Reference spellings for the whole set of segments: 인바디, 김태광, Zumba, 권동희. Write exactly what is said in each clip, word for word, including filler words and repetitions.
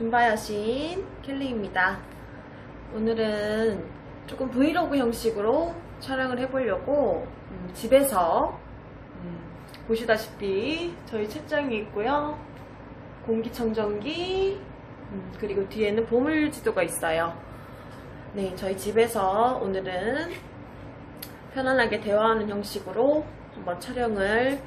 줌바 여신 켈리입니다. 오늘은 조금 브이로그 형식으로 촬영을 해보려고 음, 집에서 음, 보시다시피 저희 책장이 있고요. 공기청정기 음, 그리고 뒤에는 보물지도가 있어요. 네, 저희 집에서 오늘은 편안하게 대화하는 형식으로 한번 촬영을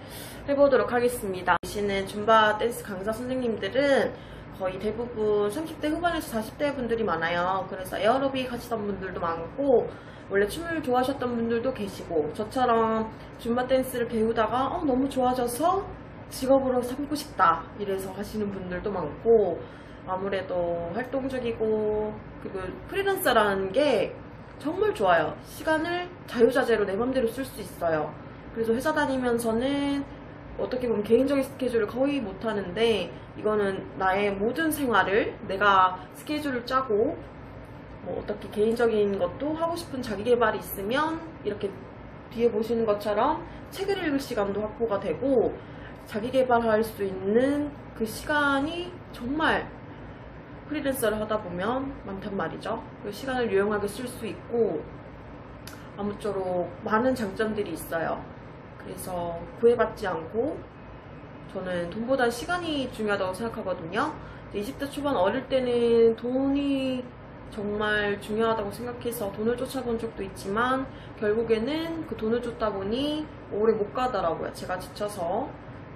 해보도록 하겠습니다. 계시는 줌바 댄스 강사 선생님들은 거의 대부분 삼십 대 후반에서 사십 대 분들이 많아요. 그래서 에어로빅 하시던 분들도 많고 원래 춤을 좋아하셨던 분들도 계시고 저처럼 줌바 댄스를 배우다가 어, 너무 좋아져서 직업으로 삼고 싶다 이래서 하시는 분들도 많고 아무래도 활동적이고 그리고 프리랜서라는 게 정말 좋아요. 시간을 자유자재로 내 맘대로 쓸 수 있어요. 그래서 회사 다니면서는 어떻게 보면 개인적인 스케줄을 거의 못하는데 이거는 나의 모든 생활을 내가 스케줄을 짜고 뭐 어떻게 개인적인 것도 하고 싶은 자기 개발이 있으면 이렇게 뒤에 보시는 것처럼 책을 읽을 시간도 확보가 되고 자기 개발할 수 있는 그 시간이 정말 프리랜서를 하다 보면 많단 말이죠. 그 시간을 유용하게 쓸 수 있고 아무쪼록 많은 장점들이 있어요. 그래서 구애받지 않고 저는 돈보다 시간이 중요하다고 생각하거든요. 이십 대 초반 어릴 때는 돈이 정말 중요하다고 생각해서 돈을 쫓아본 적도 있지만 결국에는 그 돈을 쫓다 보니 오래 못 가더라고요. 제가 지쳐서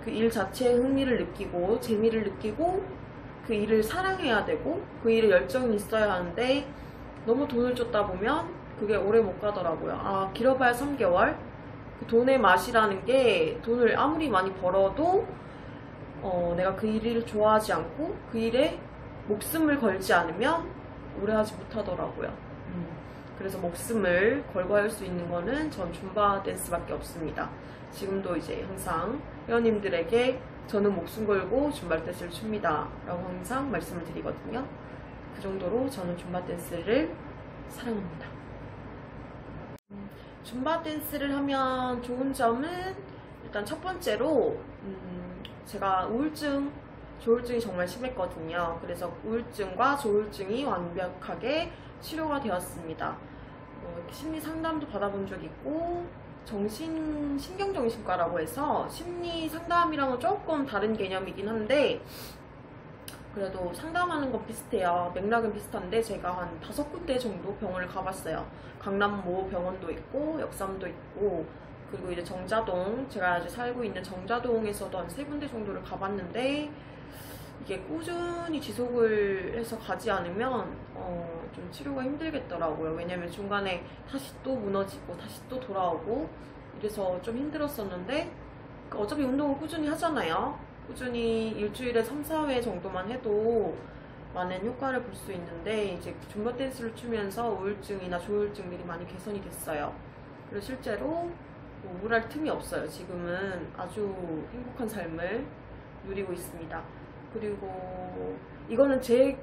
그 일 자체에 흥미를 느끼고 재미를 느끼고 그 일을 사랑해야 되고 그 일에 열정이 있어야 하는데 너무 돈을 쫓다 보면 그게 오래 못 가더라고요. 아, 길어봐야 삼 개월? 그 돈의 맛이라는 게 돈을 아무리 많이 벌어도 어, 내가 그 일을 좋아하지 않고 그 일에 목숨을 걸지 않으면 오래 하지 못하더라고요. 음. 그래서 목숨을 걸고 할 수 있는 거는 전 줌바 댄스밖에 없습니다. 지금도 이제 항상 회원님들에게 저는 목숨 걸고 줌바 댄스를 춥니다 라고 항상 말씀을 드리거든요. 그 정도로 저는 줌바 댄스를 사랑합니다. 줌바 댄스를 하면 좋은 점은 일단 첫 번째로 음 제가 우울증, 조울증이 정말 심했거든요. 그래서 우울증과 조울증이 완벽하게 치료가 되었습니다. 어, 심리 상담도 받아본 적이 있고 정신, 신경정신과라고 해서 심리 상담이랑은 조금 다른 개념이긴 한데 그래도 상담하는 건 비슷해요. 맥락은 비슷한데 제가 한 다섯 군데 정도 병원을 가봤어요. 강남 모 병원도 있고 역삼도 있고 그리고 이제 정자동 제가 이제 살고 있는 정자동에서도 한 세 군데 정도를 가봤는데 이게 꾸준히 지속을 해서 가지 않으면 어 좀 치료가 힘들겠더라고요. 왜냐면 중간에 다시 또 무너지고 다시 또 돌아오고 이래서 좀 힘들었었는데 어차피 운동을 꾸준히 하잖아요. 꾸준히 일주일에 삼, 사 회 정도만 해도 많은 효과를 볼 수 있는데 이제 줌바 댄스를 추면서 우울증이나 조울증들이 많이 개선이 됐어요. 그리고 실제로 우울할 틈이 없어요. 지금은 아주 행복한 삶을 누리고 있습니다. 그리고 이거는 제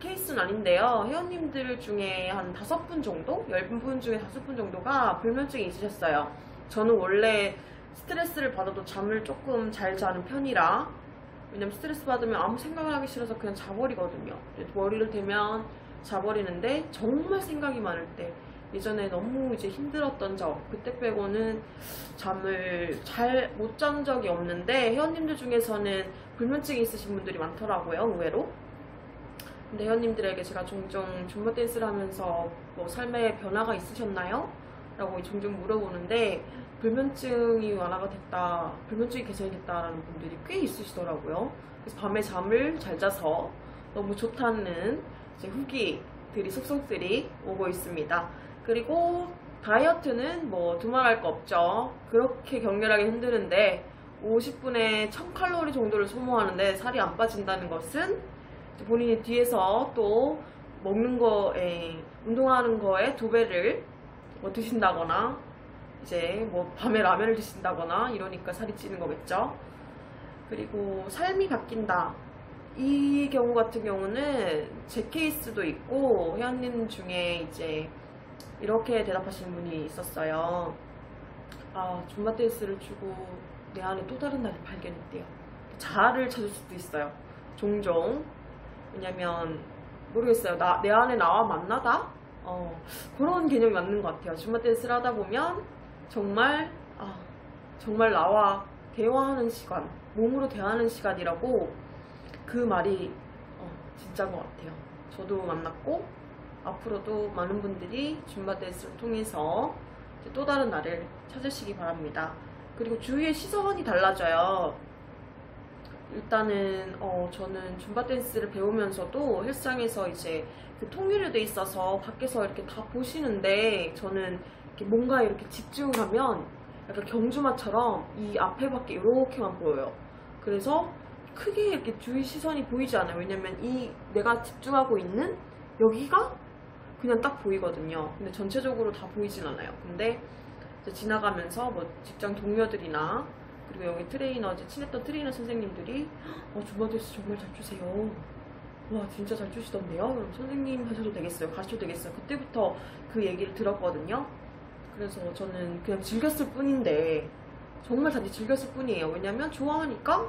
케이스는 아닌데요. 회원님들 중에 한 다섯 분 정도? 열 분 중에 다섯 분 정도가 불면증이 있으셨어요. 저는 원래 스트레스를 받아도 잠을 조금 잘 자는 편이라 왜냐면 스트레스 받으면 아무 생각을 하기 싫어서 그냥 자버리거든요. 머리를 대면 자버리는데 정말 생각이 많을 때 예전에 너무 이제 힘들었던 적 그때 빼고는 잠을 잘 못 잔 적이 없는데 회원님들 중에서는 불면증이 있으신 분들이 많더라고요. 의외로. 근데 회원님들에게 제가 종종 줌바 댄스를 하면서 뭐 삶에 변화가 있으셨나요? 라고 종종 물어보는데 불면증이 완화가 됐다, 불면증이 개선이 됐다라는 분들이 꽤 있으시더라고요. 그래서 밤에 잠을 잘 자서 너무 좋다는 이제 후기들이, 속속들이 오고 있습니다. 그리고 다이어트는 뭐 두말할 거 없죠. 그렇게 격렬하게 힘드는데 오십 분에 천 칼로리 정도를 소모하는데 살이 안 빠진다는 것은 본인이 뒤에서 또 먹는 거에, 운동하는 거에 두 배를 뭐 드신다거나 이제 뭐 밤에 라면을 드신다거나 이러니까 살이 찌는 거겠죠. 그리고 삶이 바뀐다 이 경우 같은 경우는 제 케이스도 있고 회원님 중에 이제 이렇게 대답하시는 분이 있었어요. 아, 줌바 댄스를 추고 내 안에 또 다른 나를 발견했대요. 자아를 찾을 수도 있어요. 종종 왜냐면 모르겠어요. 나, 내 안에 나와 만나다? 어, 그런 개념이 맞는 것 같아요. 줌바 댄스를 하다 보면 정말 아, 정말 나와 대화하는 시간, 몸으로 대화하는 시간이라고 그 말이 어, 진짜인 것 같아요. 저도 만났고 앞으로도 많은 분들이 줌바 댄스를 통해서 또 다른 나를 찾으시기 바랍니다. 그리고 주위의 시선이 달라져요. 일단은 어, 저는 줌바 댄스를 배우면서도 헬스장에서 이제 그 통일이 돼 있어서 밖에서 이렇게 다 보시는데, 저는 이렇게 뭔가 이렇게 집중을 하면 약간 경주마처럼 이 앞에 밖에 이렇게만 보여요. 그래서 크게 이렇게 주위 시선이 보이지 않아요. 왜냐면 이 내가 집중하고 있는 여기가 그냥 딱 보이거든요. 근데 전체적으로 다 보이진 않아요. 근데 이제 지나가면서 뭐 직장 동료들이나 그리고 여기 트레이너, 이제 친했던 트레이너 선생님들이 어, 줌바 댄스 정말 잘 추세요. 와, 진짜 잘 추시던데요? 그럼 선생님 하셔도 되겠어요? 가르쳐도 되겠어요? 그때부터 그 얘기를 들었거든요. 그래서 저는 그냥 즐겼을 뿐인데, 정말 다들 즐겼을 뿐이에요. 왜냐면 좋아하니까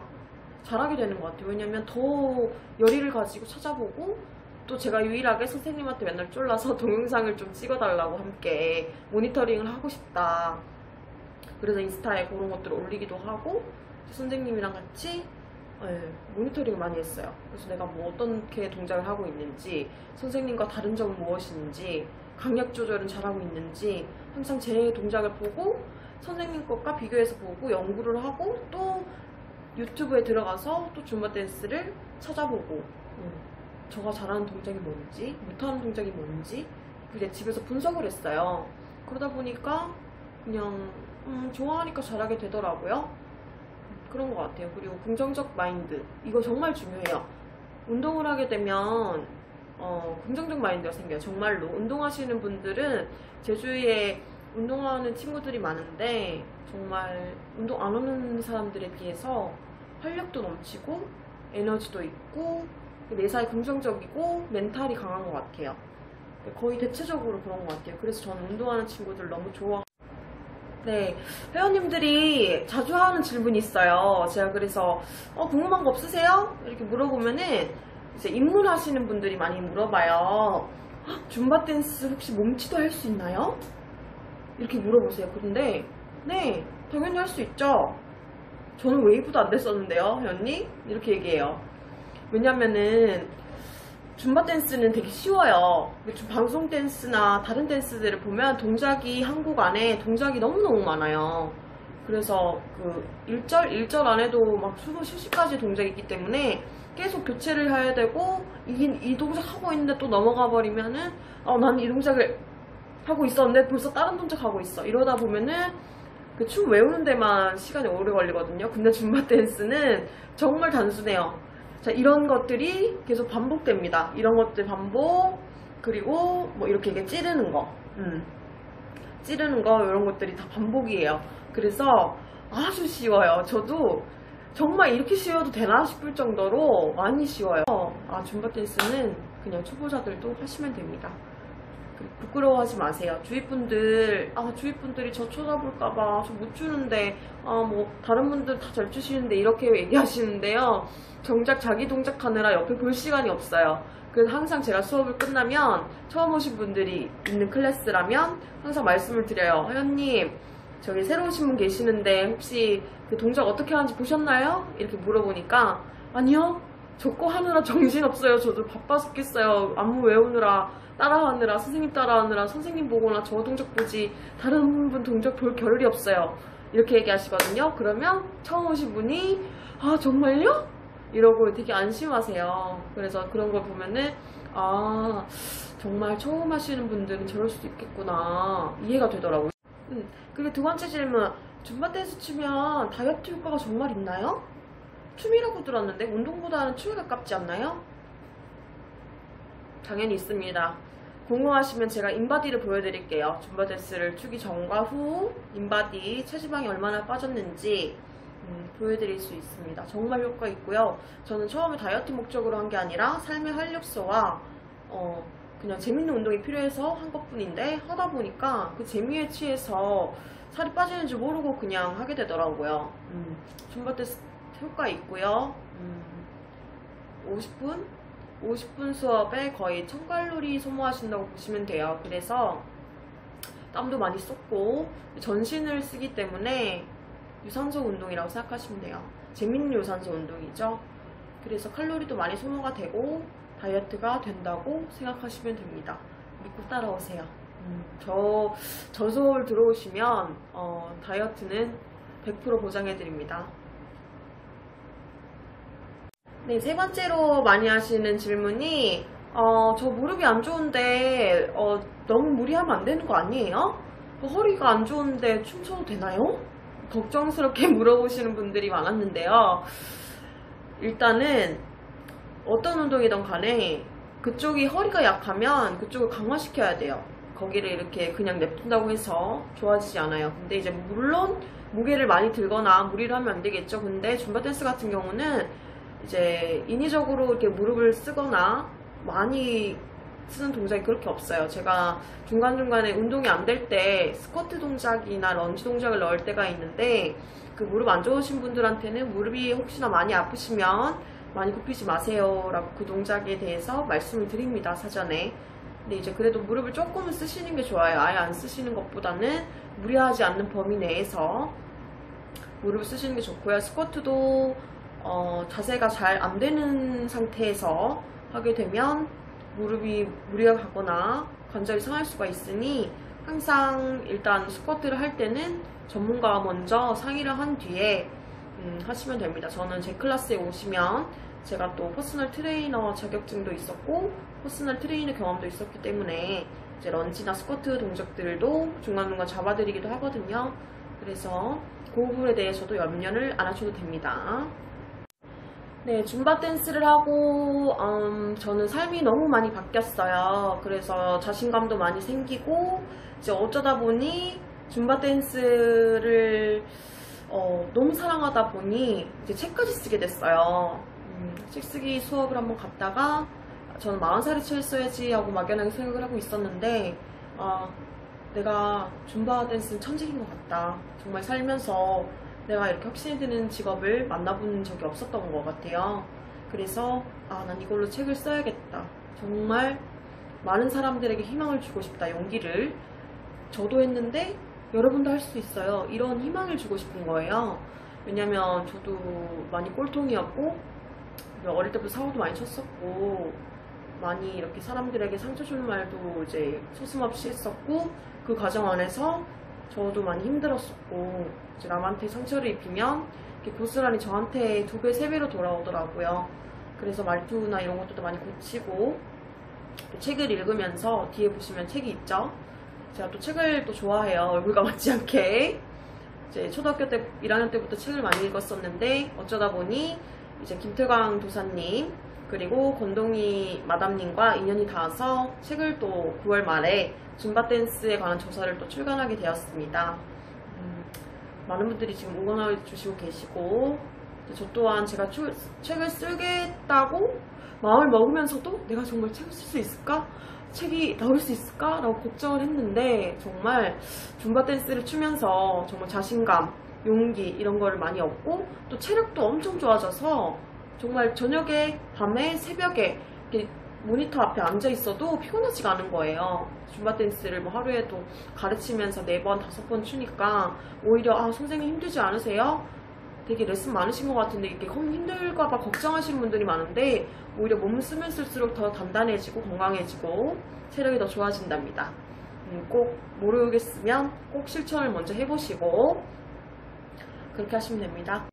잘하게 되는 것 같아요. 왜냐면 더 열의를 가지고 찾아보고, 또 제가 유일하게 선생님한테 맨날 쫄라서 동영상을 좀 찍어달라고 함께 모니터링을 하고 싶다. 그래서 인스타에 그런 것들을 올리기도 하고, 선생님이랑 같이 모니터링을 많이 했어요. 그래서 내가 뭐 어떻게 동작을 하고 있는지, 선생님과 다른 점은 무엇인지, 강약 조절은 잘하고 있는지, 항상 제 동작을 보고 선생님 것과 비교해서 보고 연구를 하고, 또 유튜브에 들어가서 또 줌바 댄스를 찾아보고, 음, 저가 잘하는 동작이 뭔지, 못하는 동작이 뭔지 그게 집에서 분석을 했어요. 그러다 보니까 그냥 음, 좋아하니까 잘하게 되더라고요. 그런 것 같아요. 그리고 긍정적 마인드, 이거 정말 중요해요. 운동을 하게 되면 어, 긍정적 마인드가 생겨요. 정말로 운동하시는 분들은, 제 주위에 운동하는 친구들이 많은데 정말 운동 안 하는 사람들에 비해서 활력도 넘치고 에너지도 있고 내사에 긍정적이고 멘탈이 강한 것 같아요. 거의 대체적으로 그런 것 같아요. 그래서 저는 운동하는 친구들 너무 좋아하고, 네, 회원님들이 자주 하는 질문이 있어요. 제가 그래서 어, 궁금한 거 없으세요? 이렇게 물어보면은 이제 입문하시는 분들이 많이 물어봐요. 헉, 줌바 댄스 혹시 몸치도 할 수 있나요? 이렇게 물어보세요. 그런데 네, 당연히 할 수 있죠. 저는 웨이브도 안 됐었는데요, 회원님? 이렇게 얘기해요. 왜냐면은 줌바 댄스는 되게 쉬워요. 방송 댄스나 다른 댄스들을 보면 동작이, 한국 안에 동작이 너무너무 많아요. 그래서 그 일 절, 일 절 안에도 막 수십, 수십 가지 동작이 있기 때문에 계속 교체를 해야 되고, 이, 이 동작 하고 있는데 또 넘어가 버리면은 어, 난 이 동작을 하고 있었는데 벌써 다른 동작 하고 있어. 이러다 보면은 그 춤 외우는 데만 시간이 오래 걸리거든요. 근데 줌바 댄스는 정말 단순해요. 자, 이런 것들이 계속 반복됩니다. 이런 것들 반복, 그리고 뭐 이렇게 이게 찌르는 거, 음. 찌르는 거, 이런 것들이 다 반복이에요. 그래서 아주 쉬워요. 저도 정말 이렇게 쉬워도 되나 싶을 정도로 많이 쉬워요. 아, 줌바 댄스는 그냥 초보자들도 하시면 됩니다. 부끄러워하지 마세요. 주위 분들, 아, 주위 분들이 저 쳐다볼까봐, 저 못 추는데, 아, 뭐, 다른 분들 다 잘 추시는데, 이렇게 얘기하시는데요. 정작 자기 동작하느라 옆에 볼 시간이 없어요. 그래서 항상 제가 수업을 끝나면, 처음 오신 분들이 있는 클래스라면, 항상 말씀을 드려요. 회원님, 저기 새로 오신 분 계시는데, 혹시 그 동작 어떻게 하는지 보셨나요? 이렇게 물어보니까, 아니요. 저거 하느라 정신없어요. 저도 바빠 죽겠어요. 안무 외우느라, 따라하느라, 선생님 따라하느라, 선생님 보거나 저 동작 보지 다른 분 동작 볼 겨를이 없어요. 이렇게 얘기하시거든요. 그러면 처음 오신 분이 아, 정말요? 이러고 되게 안심하세요. 그래서 그런 걸 보면은 아, 정말 처음 하시는 분들은 저럴 수도 있겠구나, 이해가 되더라고요. 음, 그리고 두 번째 질문, 줌바 댄스 추면 다이어트 효과가 정말 있나요? 춤이라고 들었는데 운동보다는 춤이 가깝지 않나요? 당연히 있습니다. 궁금하시면 제가 인바디를 보여드릴게요. 줌바 댄스를 추기 전과 후 인바디, 체지방이 얼마나 빠졌는지 음, 보여드릴 수 있습니다. 정말 효과 있고요. 저는 처음에 다이어트 목적으로 한 게 아니라 삶의 활력소와 어, 그냥 재밌는 운동이 필요해서 한 것뿐인데, 하다 보니까 그 재미에 취해서 살이 빠지는 줄 모르고 그냥 하게 되더라고요. 음, 줌바 댄스 효과 있고요. 음, 오십 분 오십 분 수업에 거의 천 칼로리 소모하신다고 보시면 돼요. 그래서 땀도 많이 쏟고 전신을 쓰기 때문에 유산소 운동이라고 생각하시면 돼요. 재밌는 유산소 운동이죠. 그래서 칼로리도 많이 소모가 되고 다이어트가 된다고 생각하시면 됩니다. 믿고 따라오세요. 음, 저, 저 수업을 들어오시면 어, 다이어트는 백 퍼센트 보장해드립니다. 네, 세 번째로 많이 하시는 질문이 어, 저 무릎이 안 좋은데 어, 너무 무리하면 안 되는 거 아니에요? 어, 허리가 안 좋은데 춤춰도 되나요? 걱정스럽게 물어보시는 분들이 많았는데요. 일단은 어떤 운동이든 간에 그쪽이 허리가 약하면 그쪽을 강화시켜야 돼요. 거기를 이렇게 그냥 냅둔다고 해서 좋아지지 않아요. 근데 이제 물론 무게를 많이 들거나 무리를 하면 안 되겠죠. 근데 줌바 댄스 같은 경우는 이제 인위적으로 이렇게 무릎을 쓰거나 많이 쓰는 동작이 그렇게 없어요. 제가 중간중간에 운동이 안 될 때 스쿼트 동작이나 런지 동작을 넣을 때가 있는데 그 무릎 안 좋으신 분들한테는 무릎이 혹시나 많이 아프시면 많이 굽히지 마세요 라고 그 동작에 대해서 말씀을 드립니다, 사전에. 근데 이제 그래도 무릎을 조금은 쓰시는 게 좋아요. 아예 안 쓰시는 것보다는 무리하지 않는 범위 내에서 무릎을 쓰시는 게 좋고요. 스쿼트도 어, 자세가 잘 안 되는 상태에서 하게 되면 무릎이 무리가 가거나 관절이 상할 수가 있으니 항상 일단 스쿼트를 할 때는 전문가와 먼저 상의를 한 뒤에 음, 하시면 됩니다. 저는 제 클래스에 오시면 제가 또 퍼스널 트레이너 자격증도 있었고 퍼스널 트레이너 경험도 있었기 때문에 이제 런지나 스쿼트 동작들도 중간중간 잡아드리기도 하거든요. 그래서 그 부분에 대해서도 염려를 안 하셔도 됩니다. 네, 줌바 댄스를 하고 음, 저는 삶이 너무 많이 바뀌었어요. 그래서 자신감도 많이 생기고 이제 어쩌다 보니 줌바 댄스를 어, 너무 사랑하다 보니 이제 책까지 쓰게 됐어요. 음, 책 쓰기 수업을 한번 갔다가 저는 마흔 살에 철수해야지 하고 막연하게 생각을 하고 있었는데 어, 내가 줌바 댄스는 천직인 것 같다. 정말 살면서 내가 이렇게 확신이 드는 직업을 만나본 적이 없었던 것 같아요. 그래서 아, 난 이걸로 책을 써야겠다. 정말 많은 사람들에게 희망을 주고 싶다. 용기를. 저도 했는데 여러분도 할 수 있어요. 이런 희망을 주고 싶은 거예요. 왜냐면 저도 많이 꼴통이었고 어릴 때부터 사고도 많이 쳤었고 많이 이렇게 사람들에게 상처 줄 말도 이제 소슴없이 했었고 그 과정 안에서 저도 많이 힘들었었고 이제 남한테 상처를 입히면 이렇게 고스란히 저한테 두 배, 세 배로 돌아오더라고요. 그래서 말투나 이런 것도 많이 고치고 책을 읽으면서 뒤에 보시면 책이 있죠. 제가 또 책을 또 좋아해요. 얼굴과 맞지 않게 이제 초등학교 때 일 학년 때부터 책을 많이 읽었었는데 어쩌다 보니 이제 김태광 도사님 그리고 권동희 마담님과 인연이 닿아서 책을 또 구월 말에 줌바 댄스에 관한 조사를 또 출간하게 되었습니다. 음, 많은 분들이 지금 응원해 주시고 계시고 저 또한 제가 추, 책을 쓰겠다고 마음을 먹으면서도 내가 정말 책을 쓸 수 있을까? 책이 나올 수 있을까? 라고 걱정을 했는데 정말 줌바 댄스를 추면서 정말 자신감, 용기 이런 걸 많이 얻고 또 체력도 엄청 좋아져서 정말 저녁에, 밤에, 새벽에 이렇게 모니터 앞에 앉아있어도 피곤하지가 않은 거예요. 줌바 댄스를 뭐 하루에도 가르치면서 네 번, 다섯 번 추니까 오히려 아, 선생님 힘들지 않으세요? 되게 레슨 많으신 것 같은데 이렇게 힘들까봐 걱정하시는 분들이 많은데 오히려 몸을 쓰면 쓸수록 더 단단해지고 건강해지고 체력이 더 좋아진답니다. 음, 꼭 모르겠으면 꼭 실천을 먼저 해보시고 그렇게 하시면 됩니다.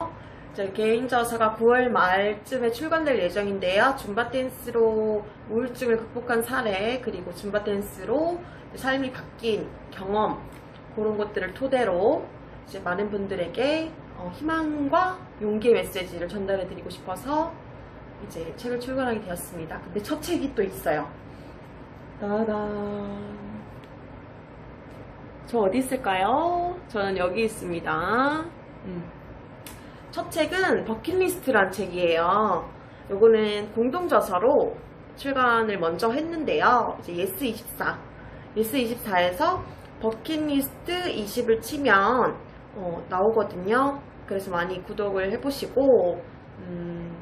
제 개인 저서가 구월 말쯤에 출간될 예정인데요. 줌바 댄스로 우울증을 극복한 사례 그리고 줌바 댄스로 삶이 바뀐 경험 그런 것들을 토대로 이제 많은 분들에게 희망과 용기의 메시지를 전달해 드리고 싶어서 이제 책을 출간하게 되었습니다. 근데 첫 책이 또 있어요. 따단. 저 어디 있을까요? 저는 여기 있습니다. 음. 첫 책은 버킷리스트란 책이에요. 요거는 공동저서로 출간을 먼저 했는데요. 이제 예스 이십사. 예스 이십사에서 버킷리스트 이십을 치면 어, 나오거든요. 그래서 많이 구독을 해보시고 음,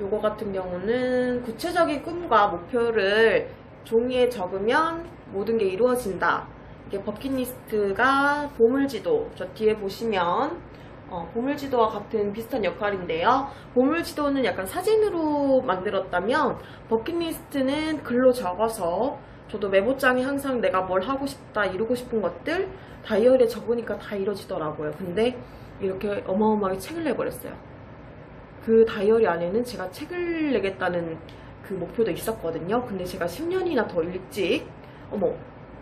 요거 같은 경우는 구체적인 꿈과 목표를 종이에 적으면 모든 게 이루어진다. 이게 버킷리스트가 보물지도, 저 뒤에 보시면 어, 보물지도와 같은 비슷한 역할인데요. 보물지도는 약간 사진으로 만들었다면 버킷리스트는 글로 적어서, 저도 메모장에 항상 내가 뭘 하고 싶다, 이루고 싶은 것들 다이어리에 적으니까 다 이루어지더라고요. 근데 이렇게 어마어마하게 책을 내버렸어요. 그 다이어리 안에는 제가 책을 내겠다는 그 목표도 있었거든요. 근데 제가 십 년이나 더 일찍, 어머,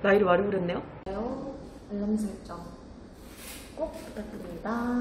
나이를 말해버렸네요. 알람 설정 꼭 부탁드립니다.